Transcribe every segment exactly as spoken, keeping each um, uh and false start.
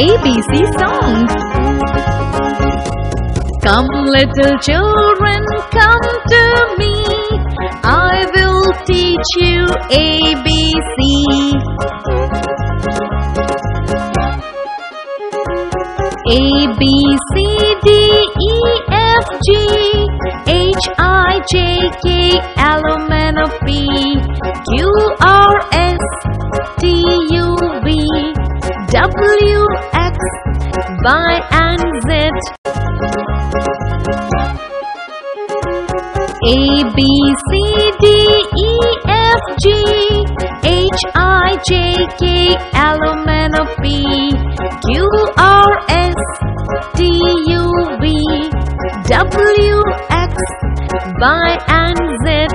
A B C song. Come little children, come to me, I will teach you A B C. A, B, C, D, E, F, G, H, I, J, K, L, M, N, O, P, Q, R, S, T, U, V, W, X, Y, and Z. A, B, C, D, E, F, G, H, I, J, K, L, M, N, O, P, Q, R, S, T, U, V, W, X, Y, and Z.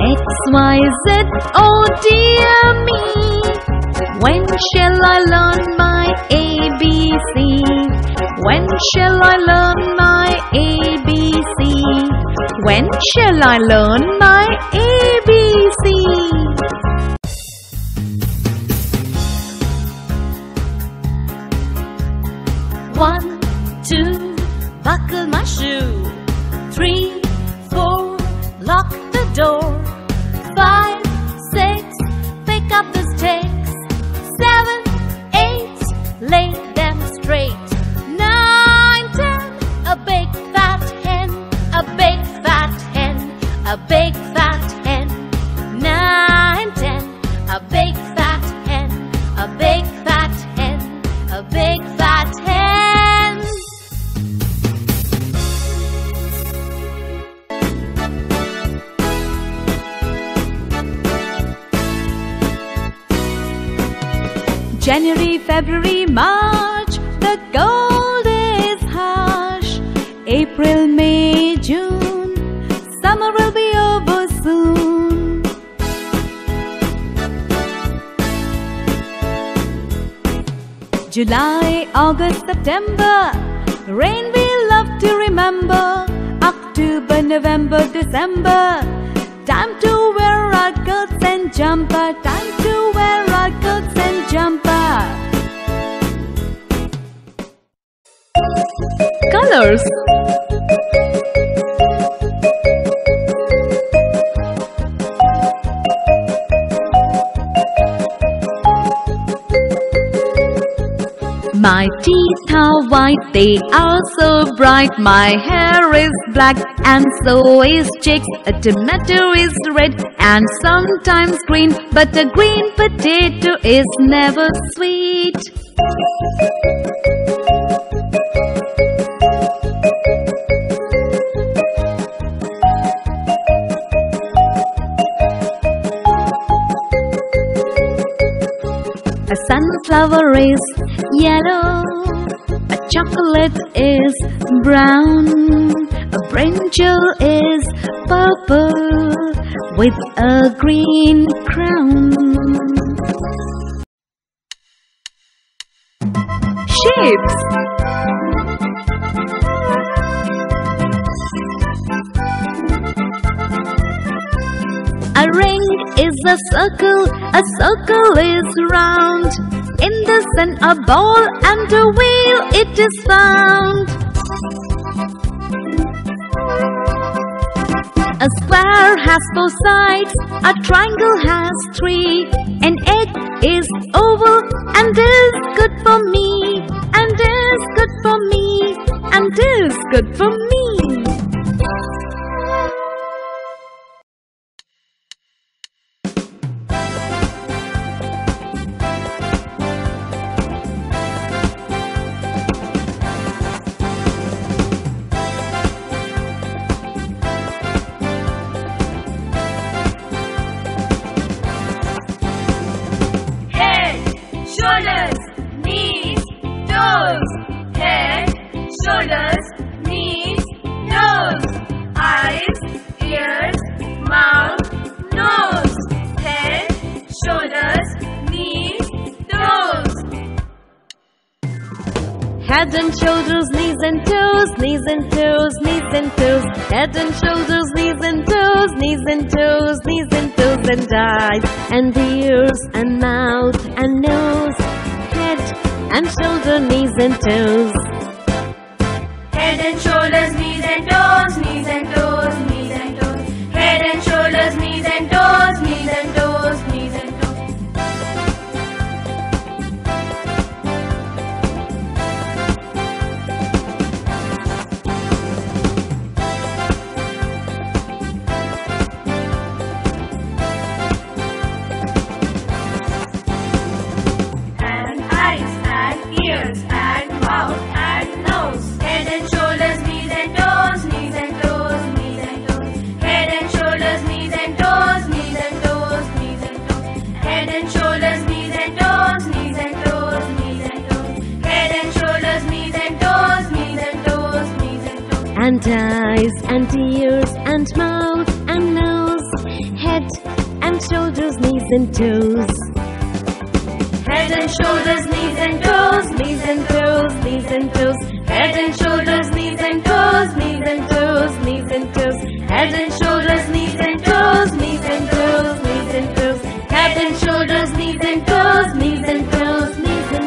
X, Y, Z, oh dear me. When shall I learn my A B C? When shall I learn my A B C? When shall I learn my A B C? One, two, buckle my shoe. Three, four, lock the door. Five, six, pick up the stick. Seven, eight, lay them straight. Nine, ten, a big fat hen, a big fat hen, a big fat hen. Nine, ten, a big fat hen, a big fat hen, a big fat hen. January, February, March, the cold is harsh. April, May, June, summer will be over soon. July, August, September, rain we love to remember. October, November, December, time to wear our coats and jumper. Time to wear our coats and jumper. Colors. My teeth are white, they are so bright. My hair is black and so is chicks. A tomato is red and sometimes green, but a green potato is never sweet. A sunflower is yellow, a chocolate is brown, a brinjal is purple with a green crown. Shapes. A ring is a circle, a circle is round. In the sun a ball and a wheel it is found. A square has four sides, a triangle has three. An egg is oval and is good for me, and is good for me, and is good for me. Head and shoulders, knees and toes, knees and toes, knees and toes. Head and shoulders, knees and toes, knees and toes, knees and toes. And eyes and ears and mouth and nose. Head and shoulder, knees and toes. Head and shoulders, knees and toes, knees and toes, knees and toes. Head and shoulders, knees and toes, knees and toes, knees and and eyes and ears and mouth and nose, head and shoulders, knees and toes. Head and shoulders, knees and toes, knees and toes, knees and toes. Head and shoulders, knees and toes, knees and toes, knees and toes. Head and shoulders, knees and toes, knees and toes, knees and toes. Head and shoulders, knees and toes, knees and toes, knees and toes.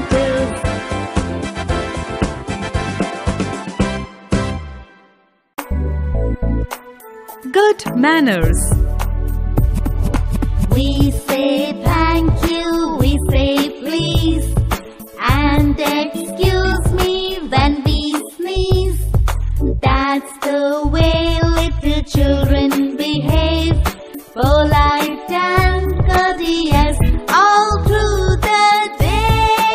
Good manners. We say thank you, we say please, and excuse me when we sneeze. That's the way little children behave, polite and courteous all through the day.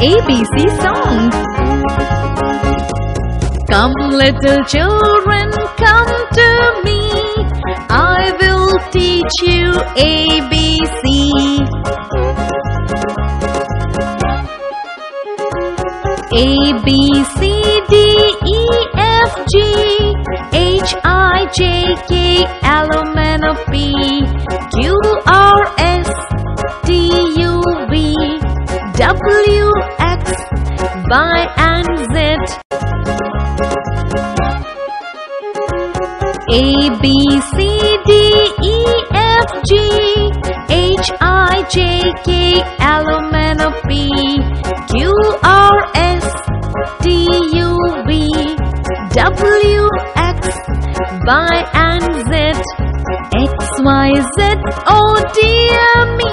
A B C song. Come little children, come to me, I will teach you A B C. A, B, C, D, E, F, G, H, I, J, K, L, M, N, O, P, Q, R, S, T, U, V, W, X, Y, and Z. A, B, C, D, E, F, G, H, I, J, K, L, M, N, O, P, Q, R, S, T, U, V, W, X, Y, and Z. X, Y, Z, oh dear me,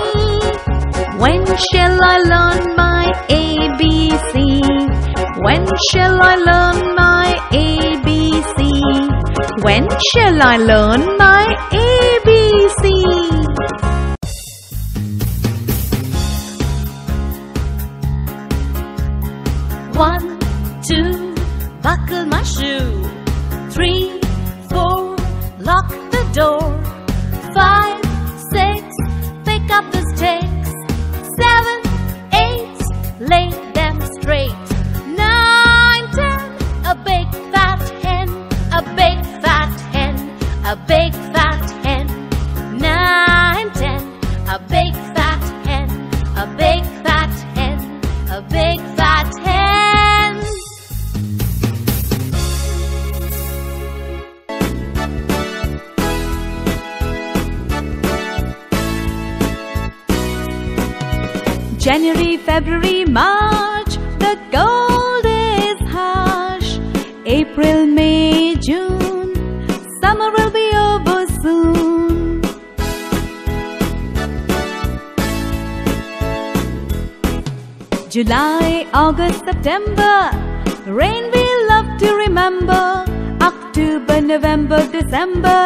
when shall I learn my A B C? When shall I learn my A B C? When shall I learn my A B C? One, two, buckle my shoe. Three, four, lock the door. Five, six, pick up the sticks. Seven, eight, lay them straight. Nine, ten, a big fat hen, a big fat hen, a big fat hen. Nine, ten, a big fat hen, a big fat hen, a big fat hen. January, February, March, the cold is harsh. April, May, June, summer will be over soon. July, August, September, rain we love to remember. October, November, December,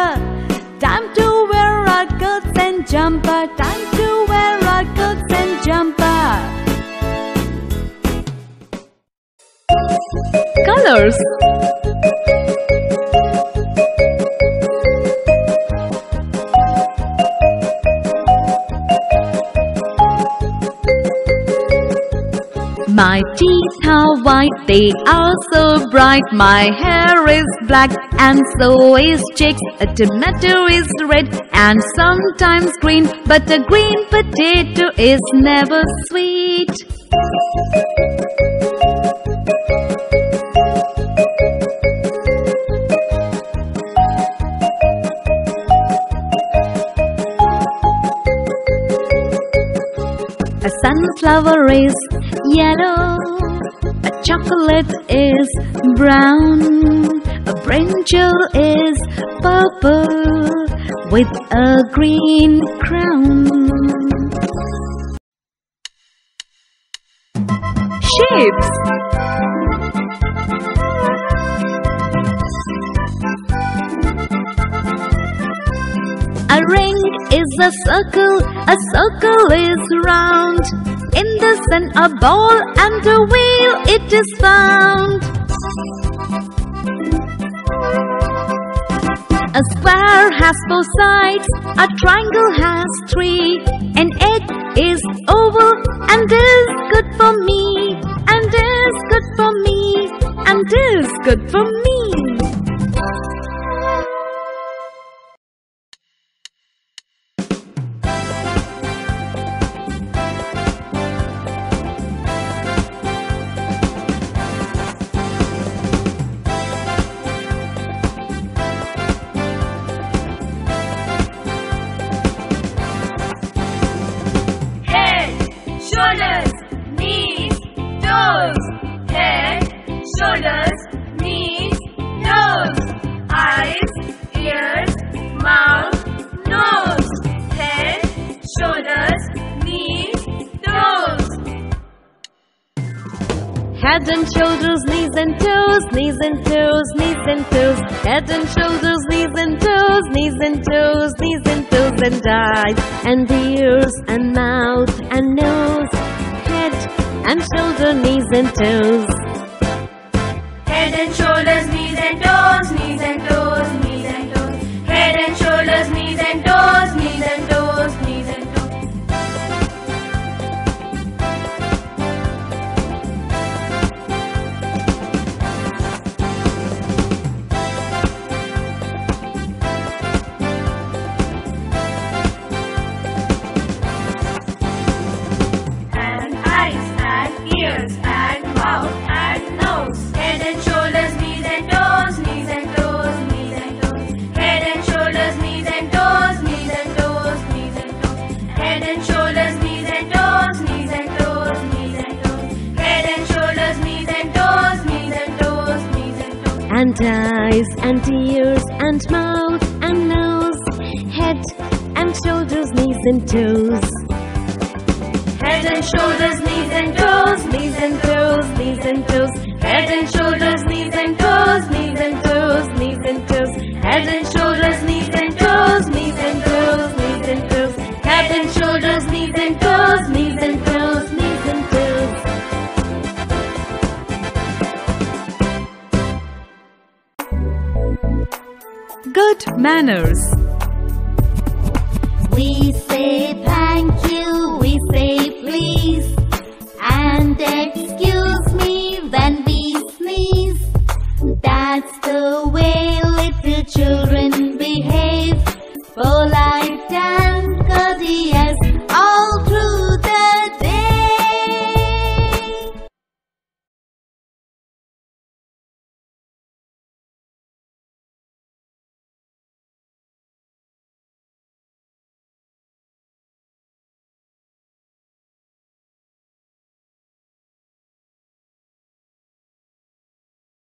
time to wear our coats and jumper. Time to wear our coats and jumper. Colors. My teeth are white, they are so bright. My hair is black and so is chicks. A tomato is red and sometimes green, but a green potato is never sweet. A sunflower is yellow, a chocolate is brown, a brinjal is purple with a green crown. Shapes. A ring is a circle, a circle is round. In the sun a ball and a wheel it is found. A square has four sides, a triangle has three. An egg is oval and is good for me, and is good for me, and is good for me. Head and shoulders, knees and toes, knees and toes, knees and toes. Head and shoulders, knees and toes, knees and toes, knees and toes. And eyes and ears and mouth and nose. Head and shoulder, knees and toes. Head and shoulders, knees and toes, knees and toes, knees and toes. Head and shoulders, knees and toes, knees and toes, knees and toes. And eyes and ears and mouth and nose. Head and shoulders, knees and toes. Head and shoulders, knees and toes, knees and toes, knees and toes. Head and shoulders, knees and toes, knees and toes, knees and toes. Head and shoulders, knees and toes, knees and toes, knees and toes. Head and shoulders, knees and toes, knees and toes, knees and toes. Good manners. We say thank you.